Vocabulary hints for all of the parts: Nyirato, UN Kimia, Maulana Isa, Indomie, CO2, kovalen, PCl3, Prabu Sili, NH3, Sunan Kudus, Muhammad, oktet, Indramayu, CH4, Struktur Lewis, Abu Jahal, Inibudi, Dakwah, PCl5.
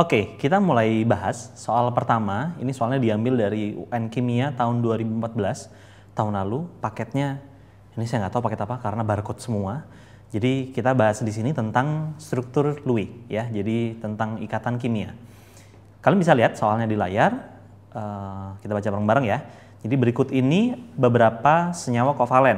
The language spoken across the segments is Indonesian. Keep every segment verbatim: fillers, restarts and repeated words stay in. Oke, kita mulai bahas soal pertama. Ini soalnya diambil dari U N Kimia tahun dua ribu empat belas, tahun lalu. Paketnya ini saya nggak tahu paket apa karena barcode semua. Jadi kita bahas di sini tentang struktur Lewis ya. Jadi tentang ikatan kimia. Kalian bisa lihat soalnya di layar. Uh, kita baca bareng-bareng ya. Jadi berikut ini beberapa senyawa kovalen.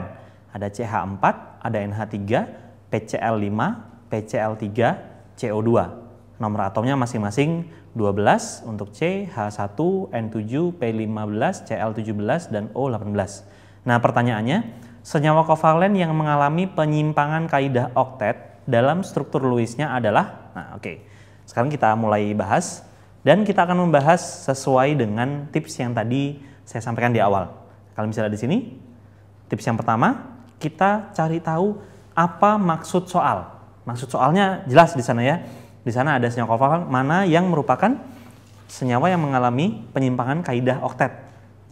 Ada C H empat, ada N H tiga, P C l lima, P C l tiga, C O dua. Nomor atomnya masing-masing dua belas untuk C, H satu, N tujuh, P lima belas, C l tujuh belas, dan O delapan belas. Nah pertanyaannya, senyawa kovalen yang mengalami penyimpangan kaidah oktet dalam struktur Lewisnya adalah, nah oke, okay. Sekarang kita mulai bahas dan kita akan membahas sesuai dengan tips yang tadi saya sampaikan di awal. Kalian bisa lihat di sini, tips yang pertama, kita cari tahu apa maksud soal. Maksud soalnya jelas di sana ya. Di sana ada senyawa kovalen mana yang merupakan senyawa yang mengalami penyimpangan kaidah oktet.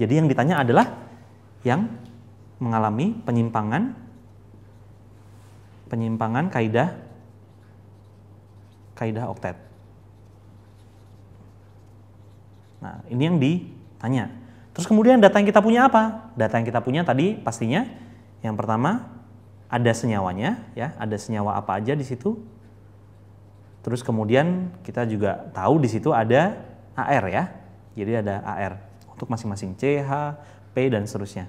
Jadi yang ditanya adalah yang mengalami penyimpangan penyimpangan kaidah kaidah oktet. Nah, ini yang ditanya. Terus kemudian data yang kita punya apa? Data yang kita punya tadi pastinya yang pertama ada senyawanya ya, ada senyawa apa aja di situ. Terus kemudian kita juga tahu di situ ada A R ya. Jadi ada A R untuk masing-masing C H, P dan seterusnya.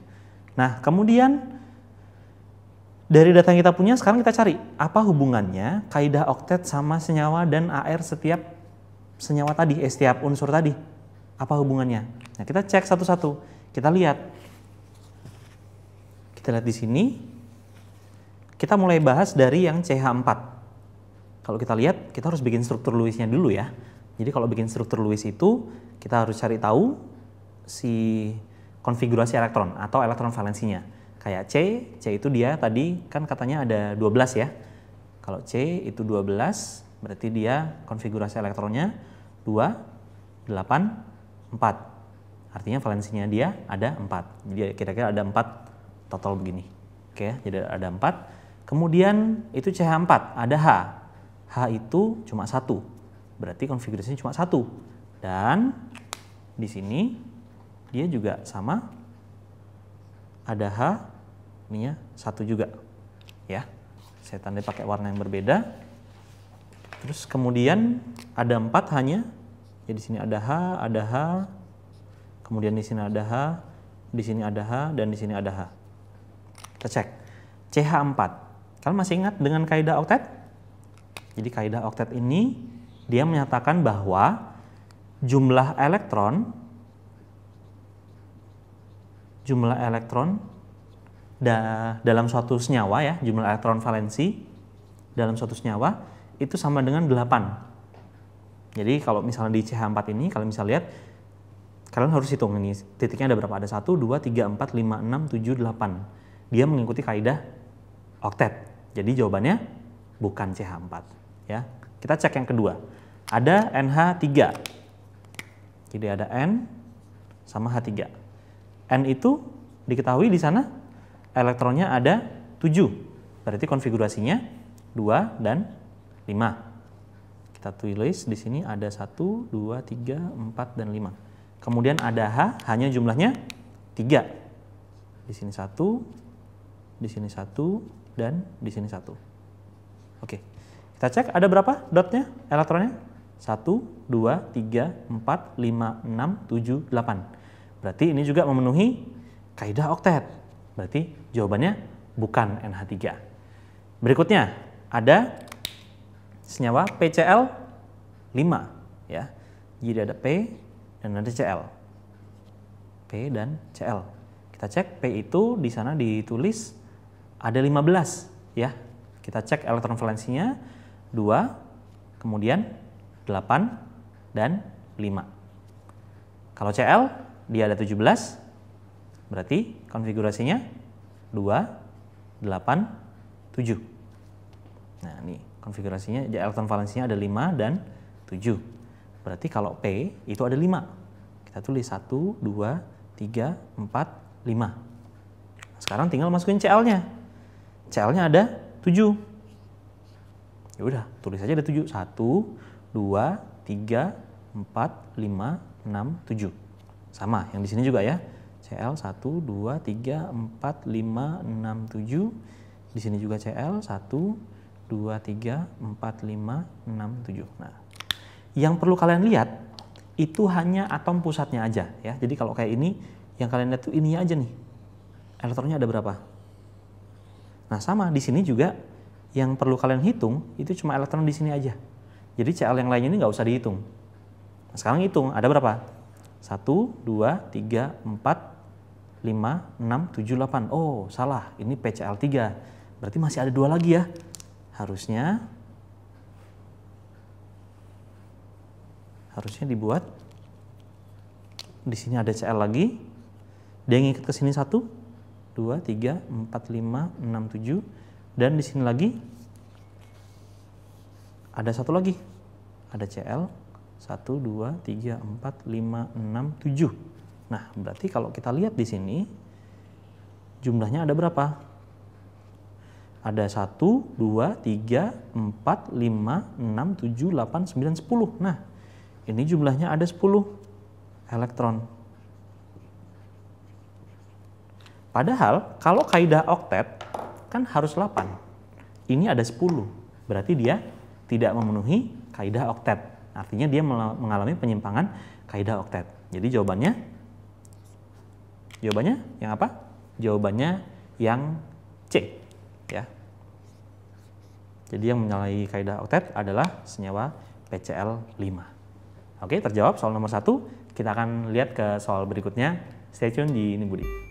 Nah, kemudian dari data yang kita punya sekarang kita cari apa hubungannya kaidah oktet sama senyawa dan A R setiap senyawa tadi, eh, setiap unsur tadi. Apa hubungannya? Nah, kita cek satu-satu. Kita lihat. Kita lihat di sini. Kita mulai bahas dari yang C H empat. Kalau kita lihat, kita harus bikin struktur Lewisnya dulu ya. Jadi kalau bikin struktur Lewis itu, kita harus cari tahu si konfigurasi elektron atau elektron valensinya. Kayak C, C itu dia tadi kan katanya ada dua belas ya. Kalau C itu dua belas, berarti dia konfigurasi elektronnya dua, delapan, empat. Artinya valensinya dia ada empat. Jadi kira-kira ada empat total begini. Oke, jadi ada empat. Kemudian itu C H empat, ada H. H itu cuma satu. Berarti konfigurasinya cuma satu. Dan di sini dia juga sama, ada H, ini ya, satu juga. Ya, saya tandai pakai warna yang berbeda. Terus kemudian ada empat H-nya, ya di sini ada H, ada H, kemudian di sini ada H, di sini ada H, dan di sini ada H. Kita cek, C H empat. Kalian masih ingat dengan kaidah oktet? Jadi kaidah oktet ini, dia menyatakan bahwa jumlah elektron jumlah elektron da, dalam suatu senyawa ya, jumlah elektron valensi dalam suatu senyawa itu sama dengan delapan. Jadi kalau misalnya di C H empat ini kalian bisa lihat, kalian harus hitung ini titiknya ada berapa, ada satu, dua, tiga, empat, lima, enam, tujuh, delapan. Dia mengikuti kaidah oktet. Jadi jawabannya bukan C H empat ya. Kita cek yang kedua. Ada N H tiga. Jadi ada N sama H tiga. N itu diketahui di sana elektronnya ada tujuh. Berarti konfigurasinya dua dan lima. Kita tulis di sini ada satu, dua, tiga, empat, dan lima. Kemudian ada H, hanya jumlahnya tiga. Di sini satu, di sini satu, dan di sini satu. Oke, kita cek ada berapa dotnya, elektronnya? satu, dua, tiga, empat, lima, enam, tujuh, delapan. Berarti ini juga memenuhi kaidah oktet. Berarti jawabannya bukan N H tiga. Berikutnya ada senyawa P C l lima ya. Jadi ada P dan ada Cl. P dan Cl. Kita cek P itu di sana ditulis ada lima belas ya. Kita cek elektron valensinya dua, kemudian delapan dan lima. Kalau Cl dia ada tujuh belas, berarti konfigurasinya dua, delapan, tujuh. Nah ini konfigurasinya, elektron valensinya ada lima dan tujuh. Berarti kalau P itu ada lima. Kita tulis satu, dua, tiga, empat, lima. Sekarang tinggal masukin Cl-nya. Cl-nya ada tujuh. Ya udah, tulis aja ada tujuh. satu, dua, tiga, empat, lima, enam, tujuh. Sama, yang di sini juga ya. Cl satu, dua, tiga, empat, lima, enam, tujuh. Di sini juga Cl satu, dua, tiga, empat, lima, enam, tujuh. Nah, yang perlu kalian lihat itu hanya atom pusatnya aja ya. Jadi kalau kayak ini, yang kalian lihat tuh ininya aja nih. Elektronnya ada berapa? Nah, sama di sini juga yang perlu kalian hitung itu cuma elektron di sini aja. Jadi Cl yang lainnya ini nggak usah dihitung. Nah, sekarang hitung ada berapa? satu, dua, tiga, empat, lima, enam, tujuh, delapan. Oh, salah. Ini P C L tiga. Berarti masih ada dua lagi ya. Harusnya harusnya dibuat di sini ada Cl lagi. Dia ngikat ke sini satu, dua, tiga, empat, lima, enam, tujuh, dan di sini lagi ada satu lagi. Ada Cl satu, dua, tiga, empat, lima, enam, tujuh. Nah, berarti kalau kita lihat di sini jumlahnya ada berapa? Ada satu, dua, tiga, empat, lima, enam, tujuh, delapan, sembilan, sepuluh. Nah, ini jumlahnya ada sepuluh elektron. Padahal kalau kaidah oktet kan harus delapan. Ini ada sepuluh. Berarti dia tidak memenuhi kaidah oktet. Artinya dia mengalami penyimpangan kaidah oktet. Jadi jawabannya jawabannya yang apa? Jawabannya yang C, ya. Jadi yang menyalahi kaidah oktet adalah senyawa P C L lima. Oke, terjawab soal nomor satu. Kita akan lihat ke soal berikutnya. Stay tune di Inibudi.